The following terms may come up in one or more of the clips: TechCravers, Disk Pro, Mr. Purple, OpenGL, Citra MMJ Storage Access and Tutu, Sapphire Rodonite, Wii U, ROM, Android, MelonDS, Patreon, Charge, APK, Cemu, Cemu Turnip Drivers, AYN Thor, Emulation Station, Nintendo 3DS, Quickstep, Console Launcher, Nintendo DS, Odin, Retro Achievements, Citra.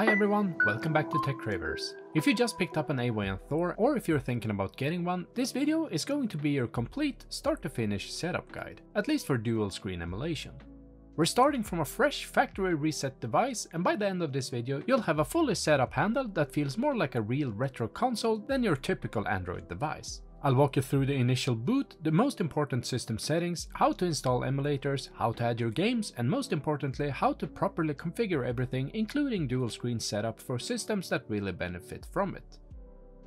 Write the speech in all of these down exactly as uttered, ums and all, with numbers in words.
Hi everyone, welcome back to TechCravers. If you just picked up an A Y N Thor, or if you're thinking about getting one, this video is going to be your complete start to finish setup guide, at least for dual screen emulation. We're starting from a fresh factory reset device, and by the end of this video you'll have a fully set up handle that feels more like a real retro console than your typical Android device. I'll walk you through the initial boot, the most important system settings, how to install emulators, how to add your games, and most importantly how to properly configure everything, including dual screen setup for systems that really benefit from it.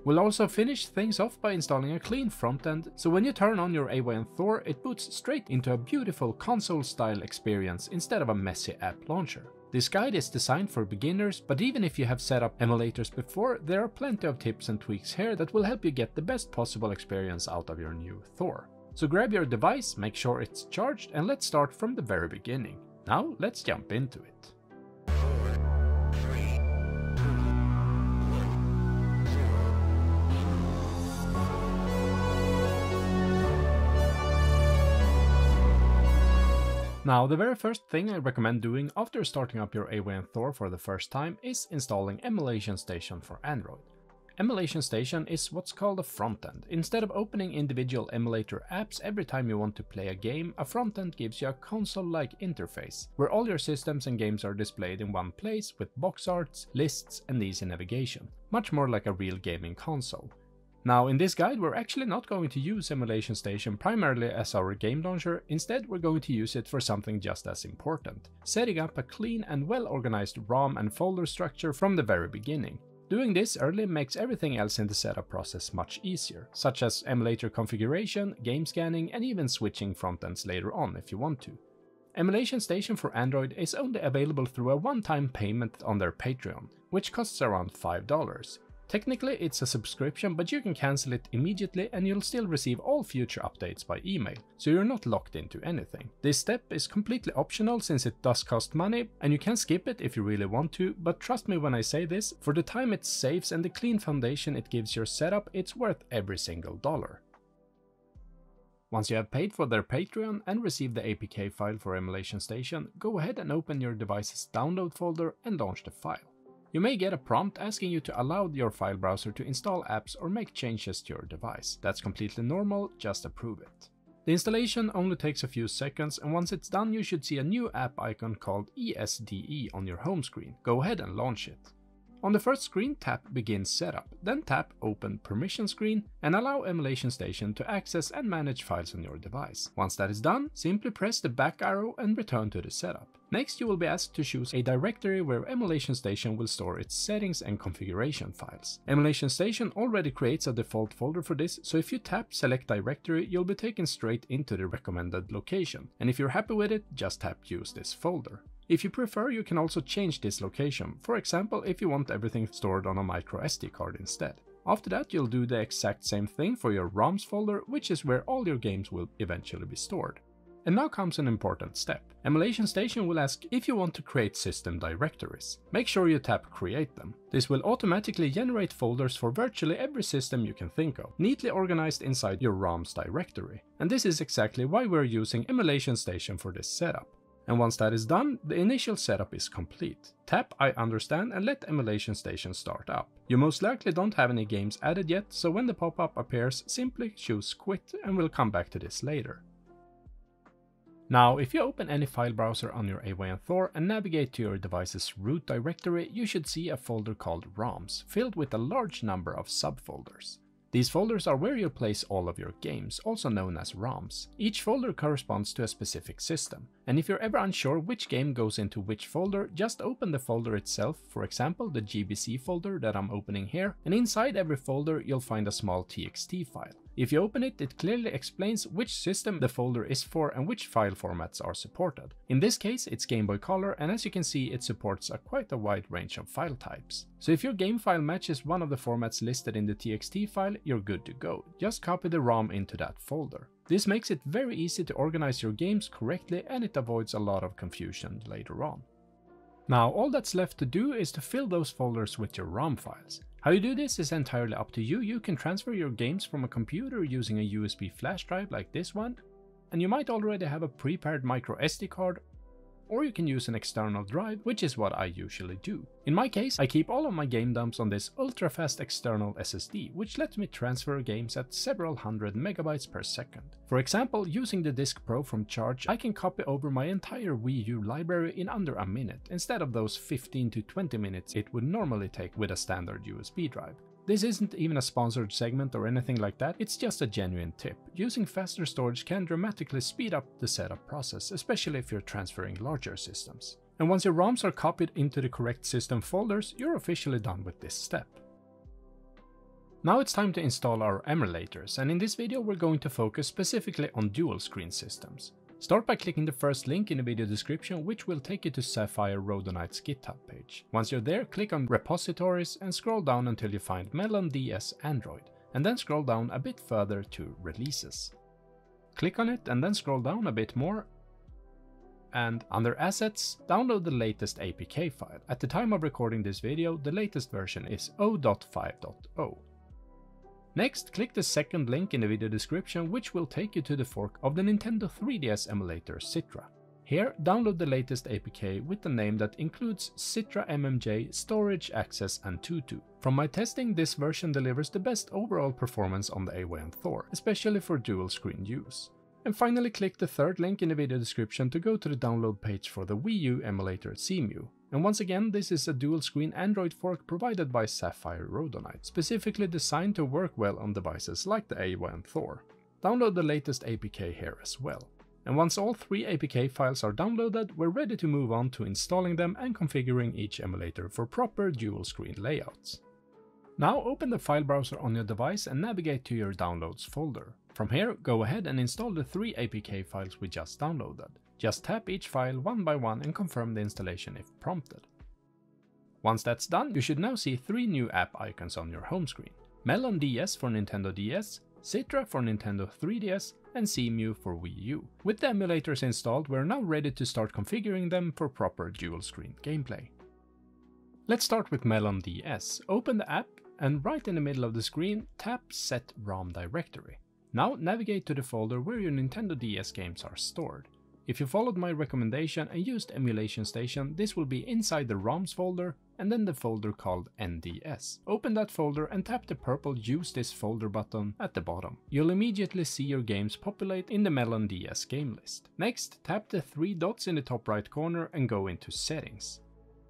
We'll also finish things off by installing a clean front end, so when you turn on your A Y N Thor it boots straight into a beautiful console style experience instead of a messy app launcher. This guide is designed for beginners, but even if you have set up emulators before, there are plenty of tips and tweaks here that will help you get the best possible experience out of your new Thor. So grab your device, make sure it's charged, and let's start from the very beginning. Now let's jump into it. Now, the very first thing I recommend doing after starting up your A Y N Thor for the first time is installing Emulation Station for Android. Emulation Station is what's called a front-end. Instead of opening individual emulator apps every time you want to play a game, a front-end gives you a console-like interface, where all your systems and games are displayed in one place with box arts, lists, and easy navigation. Much more like a real gaming console. Now, in this guide we're actually not going to use Emulation Station primarily as our game launcher. Instead we're going to use it for something just as important, setting up a clean and well-organized ROM and folder structure from the very beginning. Doing this early makes everything else in the setup process much easier, such as emulator configuration, game scanning, and even switching frontends later on if you want to. Emulation Station for Android is only available through a one-time payment on their Patreon, which costs around five dollars. Technically it's a subscription, but you can cancel it immediately and you'll still receive all future updates by email, so you're not locked into anything. This step is completely optional since it does cost money, and you can skip it if you really want to, but trust me when I say this, for the time it saves and the clean foundation it gives your setup, it's worth every single dollar. Once you have paid for their Patreon and received the A P K file for Emulation Station, go ahead and open your device's download folder and launch the file. You may get a prompt asking you to allow your file browser to install apps or make changes to your device. That's completely normal, just approve it. The installation only takes a few seconds, and once it's done you should see a new app icon called E S D E on your home screen. Go ahead and launch it. On the first screen, tap Begin Setup, then tap Open Permission Screen and allow Emulation Station to access and manage files on your device. Once that is done, simply press the back arrow and return to the setup. Next, you will be asked to choose a directory where Emulation Station will store its settings and configuration files. Emulation Station already creates a default folder for this, so if you tap Select Directory, you'll be taken straight into the recommended location, and if you're happy with it, just tap Use this folder. If you prefer, you can also change this location, for example if you want everything stored on a micro S D card instead. After that, you'll do the exact same thing for your ROMs folder, which is where all your games will eventually be stored. And now comes an important step. Emulation Station will ask if you want to create system directories. Make sure you tap Create them. This will automatically generate folders for virtually every system you can think of, neatly organized inside your ROMs directory. And this is exactly why we're using Emulation Station for this setup. And once that is done, the initial setup is complete. Tap I understand and let Emulation Station start up. You most likely don't have any games added yet, so when the pop-up appears, simply choose Quit, and we'll come back to this later. Now, if you open any file browser on your A Y N Thor and navigate to your device's root directory, you should see a folder called ROMs, filled with a large number of subfolders. These folders are where you place all of your games, also known as ROMs. Each folder corresponds to a specific system, and if you're ever unsure which game goes into which folder, just open the folder itself, for example the G B C folder that I'm opening here, and inside every folder you'll find a small T X T file. If you open it, it clearly explains which system the folder is for and which file formats are supported. In this case it's Game Boy Color, and as you can see it supports a quite a wide range of file types. So if your game file matches one of the formats listed in the T X T file, you're good to go. Just copy the ROM into that folder. This makes it very easy to organize your games correctly, and it avoids a lot of confusion later on. Now all that's left to do is to fill those folders with your ROM files. How you do this is entirely up to you. You can transfer your games from a computer using a U S B flash drive like this one, and you might already have a prepared micro S D card, or you can use an external drive, which is what I usually do. In my case, I keep all of my game dumps on this ultra-fast external S S D, which lets me transfer games at several hundred megabytes per second. For example, using the Disk Pro from Charge, I can copy over my entire Wii U library in under a minute, instead of those fifteen to twenty minutes it would normally take with a standard U S B drive. This isn't even a sponsored segment or anything like that, it's just a genuine tip. Using faster storage can dramatically speed up the setup process, especially if you're transferring larger systems. And once your ROMs are copied into the correct system folders, you're officially done with this step. Now it's time to install our emulators, and in this video we're going to focus specifically on dual screen systems. Start by clicking the first link in the video description, which will take you to Sapphire Rodonite's GitHub page. Once you're there, click on Repositories and scroll down until you find MelonDS Android, and then scroll down a bit further to Releases. Click on it and then scroll down a bit more, and under Assets, download the latest A P K file. At the time of recording this video, the latest version is zero point five point zero. Next, click the second link in the video description, which will take you to the fork of the Nintendo three D S emulator Citra. Here, download the latest A P K with the name that includes Citra M M J Storage Access and Tutu. From my testing, this version delivers the best overall performance on the A Y N Thor, especially for dual screen use. And finally, click the third link in the video description to go to the download page for the Wii U emulator Cemu. And once again, this is a dual-screen Android fork provided by Sapphire Rodonite, specifically designed to work well on devices like the A Y N Thor. Download the latest A P K here as well. And once all three A P K files are downloaded, we're ready to move on to installing them and configuring each emulator for proper dual-screen layouts. Now open the file browser on your device and navigate to your Downloads folder. From here, go ahead and install the three A P K files we just downloaded. Just tap each file one by one and confirm the installation if prompted. Once that's done, you should now see three new app icons on your home screen. MelonDS for Nintendo D S, Citra for Nintendo three D S, and Cemu for Wii U. With the emulators installed, we're now ready to start configuring them for proper dual-screen gameplay. Let's start with MelonDS. Open the app and right in the middle of the screen, tap Set ROM Directory. Now navigate to the folder where your Nintendo D S games are stored. If you followed my recommendation and used Emulation Station, this will be inside the ROMs folder and then the folder called N D S. Open that folder and tap the purple Use This Folder button at the bottom. You'll immediately see your games populate in the MelonDS game list. Next, tap the three dots in the top right corner and go into Settings.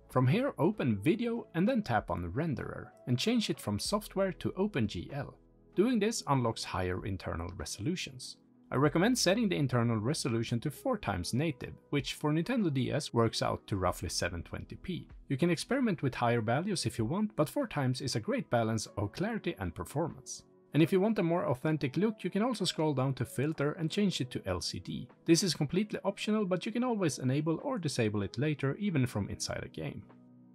From here, open Video and then tap on Renderer and change it from Software to OpenGL. Doing this unlocks higher internal resolutions. I recommend setting the internal resolution to four times native, which for Nintendo D S works out to roughly seven twenty p. You can experiment with higher values if you want, but four times is a great balance of clarity and performance. And if you want a more authentic look, you can also scroll down to Filter and change it to L C D. This is completely optional, but you can always enable or disable it later, even from inside a game.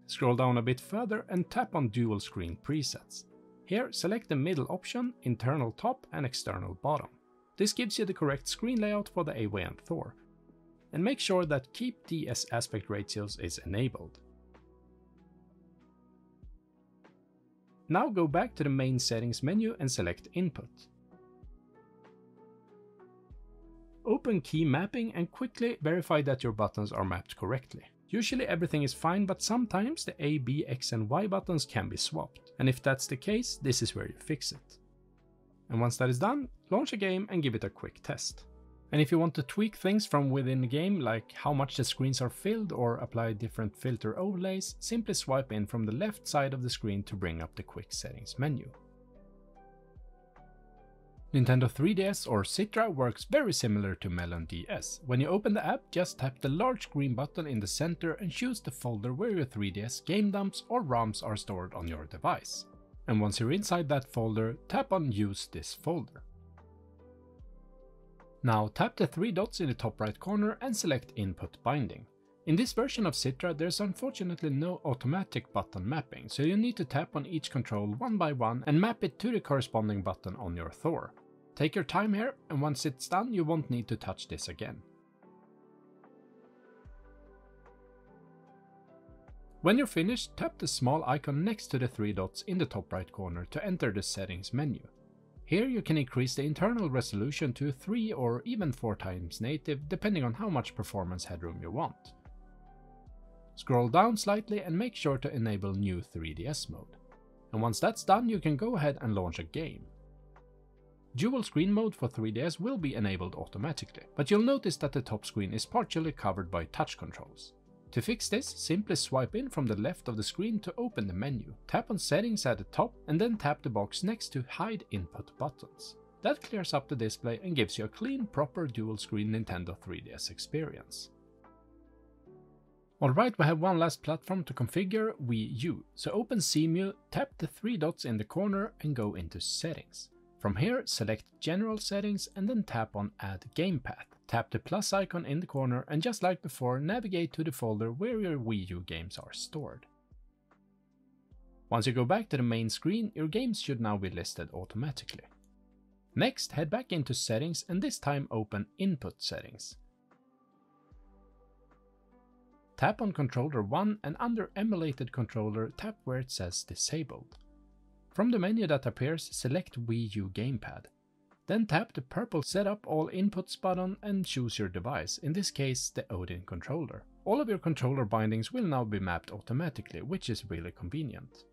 Scroll down a bit further and tap on Dual Screen Presets. Here, select the middle option, internal top and external bottom. This gives you the correct screen layout for the A Y N Thor. And make sure that Keep D S Aspect Ratios is enabled. Now go back to the main settings menu and select Input. Open Key Mapping and quickly verify that your buttons are mapped correctly. Usually everything is fine, but sometimes the A, B, X and Y buttons can be swapped. And if that's the case, this is where you fix it. And once that is done, launch a game and give it a quick test. And if you want to tweak things from within the game, like how much the screens are filled or apply different filter overlays, simply swipe in from the left side of the screen to bring up the quick settings menu. Nintendo three D S or Citra works very similar to MelonDS. When you open the app, just tap the large green button in the center and choose the folder where your three D S game dumps or ROMs are stored on your device. And once you're inside that folder, tap on Use This Folder. Now tap the three dots in the top right corner and select Input Binding. In this version of Citra, there's unfortunately no automatic button mapping, so you need to tap on each control one by one and map it to the corresponding button on your Thor. Take your time here, and once it's done, you won't need to touch this again. When you're finished, tap the small icon next to the three dots in the top right corner to enter the settings menu. Here you can increase the internal resolution to three or even four times native, depending on how much performance headroom you want. Scroll down slightly and make sure to enable new three D S mode. And once that's done, you can go ahead and launch a game. Dual screen mode for three D S will be enabled automatically, but you'll notice that the top screen is partially covered by touch controls. To fix this, simply swipe in from the left of the screen to open the menu, tap on settings at the top and then tap the box next to hide input buttons. That clears up the display and gives you a clean, proper dual screen Nintendo three D S experience. Alright, we have one last platform to configure, Wii U. So open Cemu, tap the three dots in the corner and go into settings. From here, select General Settings and then tap on Add Game Path. Tap the plus icon in the corner and just like before, navigate to the folder where your Wii U games are stored. Once you go back to the main screen, your games should now be listed automatically. Next, head back into Settings and this time open Input Settings. Tap on Controller one and under Emulated Controller, tap where it says Disabled. From the menu that appears, select Wii U Gamepad. Then tap the purple Setup All Inputs button and choose your device, in this case the Odin controller. All of your controller bindings will now be mapped automatically, which is really convenient.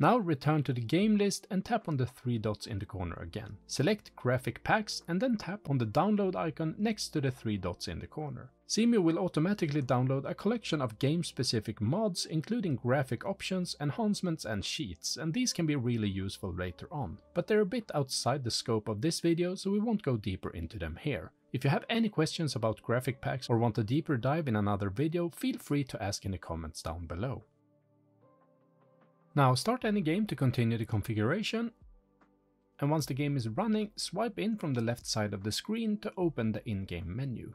Now return to the game list and tap on the three dots in the corner again. Select Graphic Packs and then tap on the download icon next to the three dots in the corner. Cemu will automatically download a collection of game-specific mods, including graphic options, enhancements and sheets, and these can be really useful later on. But they're a bit outside the scope of this video, so we won't go deeper into them here. If you have any questions about graphic packs or want a deeper dive in another video, feel free to ask in the comments down below. Now start any game to continue the configuration, and once the game is running, swipe in from the left side of the screen to open the in-game menu.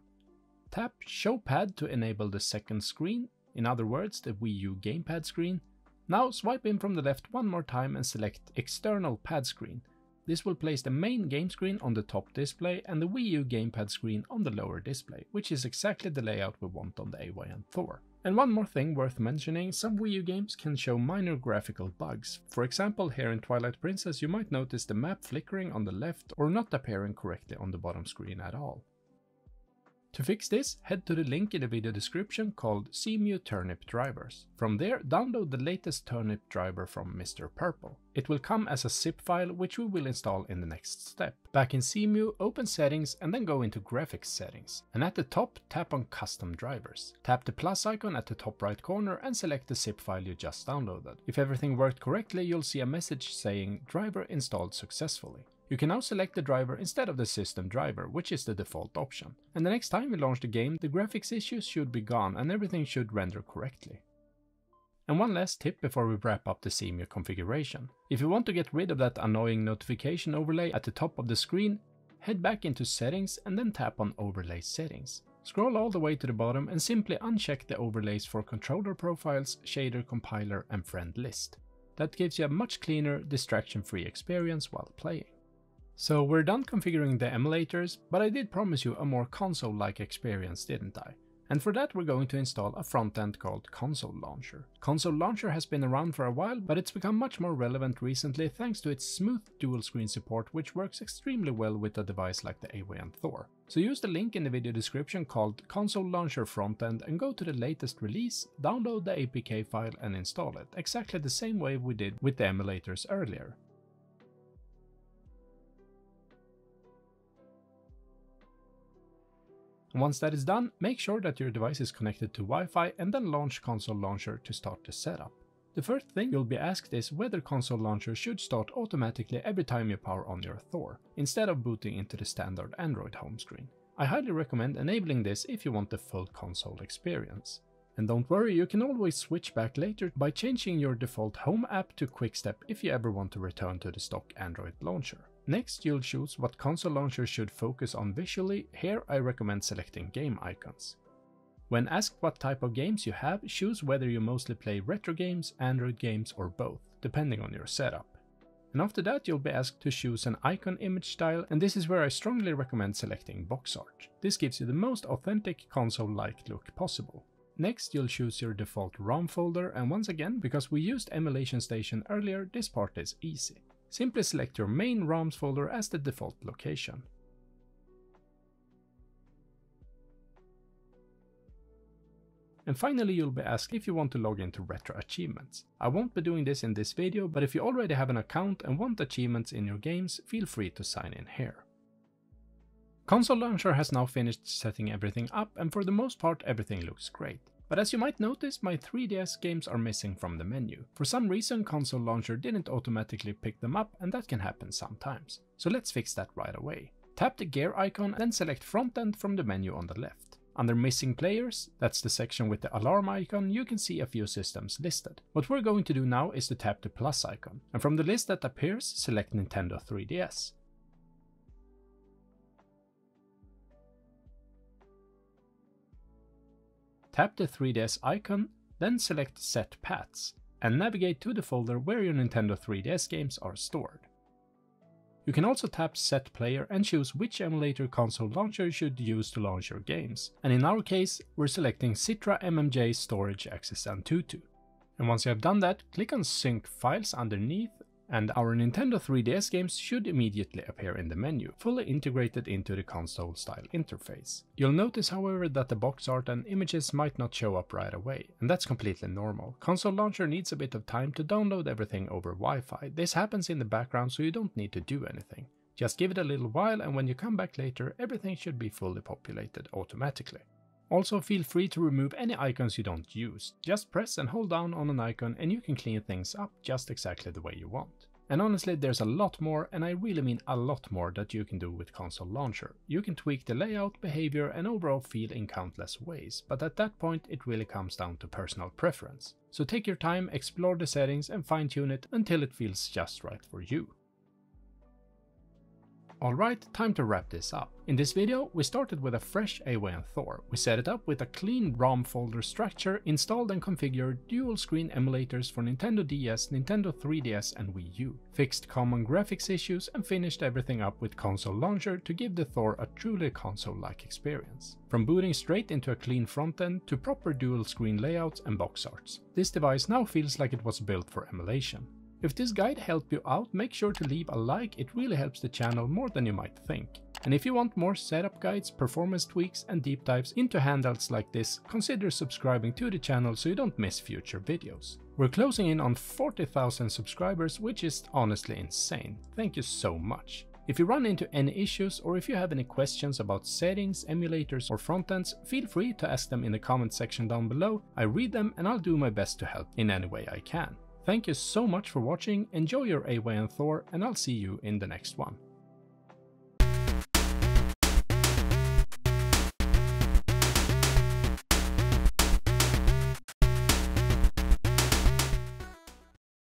Tap Show Pad to enable the second screen, in other words the Wii U gamepad screen. Now swipe in from the left one more time and select External Pad Screen. This will place the main game screen on the top display and the Wii U gamepad screen on the lower display, which is exactly the layout we want on the A Y N Thor. And one more thing worth mentioning, some Wii U games can show minor graphical bugs. For example, here in Twilight Princess you might notice the map flickering on the left or not appearing correctly on the bottom screen at all. To fix this, head to the link in the video description called Cemu Turnip Drivers. From there, download the latest turnip driver from Mister Purple. It will come as a zip file, which we will install in the next step. Back in Cemu, open Settings and then go into Graphics Settings. And at the top, tap on Custom Drivers. Tap the plus icon at the top right corner and select the zip file you just downloaded. If everything worked correctly, you'll see a message saying Driver installed successfully. You can now select the driver instead of the system driver, which is the default option. And the next time you launch the game, the graphics issues should be gone and everything should render correctly. And one last tip before we wrap up the Cemu configuration. If you want to get rid of that annoying notification overlay at the top of the screen, head back into Settings and then tap on Overlay Settings. Scroll all the way to the bottom and simply uncheck the overlays for controller profiles, shader compiler and friend list. That gives you a much cleaner, distraction-free experience while playing. So we're done configuring the emulators, but I did promise you a more console-like experience, didn't I? And for that we're going to install a front-end called Console Launcher. Console Launcher has been around for a while, but it's become much more relevant recently thanks to its smooth dual-screen support, which works extremely well with a device like the A Y N Thor. So use the link in the video description called Console Launcher Frontend and go to the latest release, download the A P K file and install it, exactly the same way we did with the emulators earlier. Once that is done, make sure that your device is connected to Wi-Fi and then launch Console Launcher to start the setup. The first thing you'll be asked is whether Console Launcher should start automatically every time you power on your Thor, instead of booting into the standard Android home screen. I highly recommend enabling this if you want the full console experience. And don't worry, you can always switch back later by changing your default home app to Quickstep if you ever want to return to the stock Android launcher. Next, you'll choose what console launcher should focus on visually. Here I recommend selecting game icons. When asked what type of games you have, choose whether you mostly play retro games, Android games or both, depending on your setup. And after that you'll be asked to choose an icon image style, and this is where I strongly recommend selecting box art. This gives you the most authentic console-like look possible. Next you'll choose your default ROM folder, and once again, because we used Emulation Station earlier, this part is easy. Simply select your main ROMs folder as the default location. And finally, you'll be asked if you want to log into Retro Achievements. I won't be doing this in this video, but if you already have an account and want achievements in your games, feel free to sign in here. Console Launcher has now finished setting everything up, and for the most part everything looks great. But as you might notice, my three D S games are missing from the menu. For some reason, Console Launcher didn't automatically pick them up, and that can happen sometimes. So let's fix that right away. Tap the gear icon, then select Front End from the menu on the left. Under Missing Players, that's the section with the alarm icon, you can see a few systems listed. What we're going to do now is to tap the plus icon, and from the list that appears, select Nintendo three D S. Tap the three D S icon, then select Set Paths, and navigate to the folder where your Nintendo three D S games are stored. You can also tap Set Player and choose which emulator Console Launcher you should use to launch your games, and in our case, we're selecting Citra M M J Storage Access and Tutu. And once you have done that, click on Sync Files underneath, and our Nintendo three D S games should immediately appear in the menu, fully integrated into the console-style interface. You'll notice, however, that the box art and images might not show up right away, and that's completely normal. Console Launcher needs a bit of time to download everything over Wi-Fi. This happens in the background, so you don't need to do anything. Just give it a little while, and when you come back later, everything should be fully populated automatically. Also, feel free to remove any icons you don't use. Just press and hold down on an icon and you can clean things up just exactly the way you want. And honestly, there's a lot more, and I really mean a lot more, that you can do with Console Launcher. You can tweak the layout, behavior and overall feel in countless ways, but at that point it really comes down to personal preference. So take your time, explore the settings and fine-tune it until it feels just right for you. Alright, time to wrap this up. In this video, we started with a fresh A Y N Thor. We set it up with a clean ROM folder structure, installed and configured dual-screen emulators for Nintendo D S, Nintendo three D S and Wii U, fixed common graphics issues and finished everything up with Console Launcher to give the Thor a truly console-like experience. From booting straight into a clean front end to proper dual-screen layouts and box arts, this device now feels like it was built for emulation. If this guide helped you out, make sure to leave a like, it really helps the channel more than you might think. And if you want more setup guides, performance tweaks and deep dives into handhelds like this, consider subscribing to the channel so you don't miss future videos. We're closing in on forty thousand subscribers, which is honestly insane. Thank you so much. If you run into any issues or if you have any questions about settings, emulators or frontends, feel free to ask them in the comment section down below. I read them and I'll do my best to help in any way I can. Thank you so much for watching, enjoy your A Y N Thor, and I'll see you in the next one.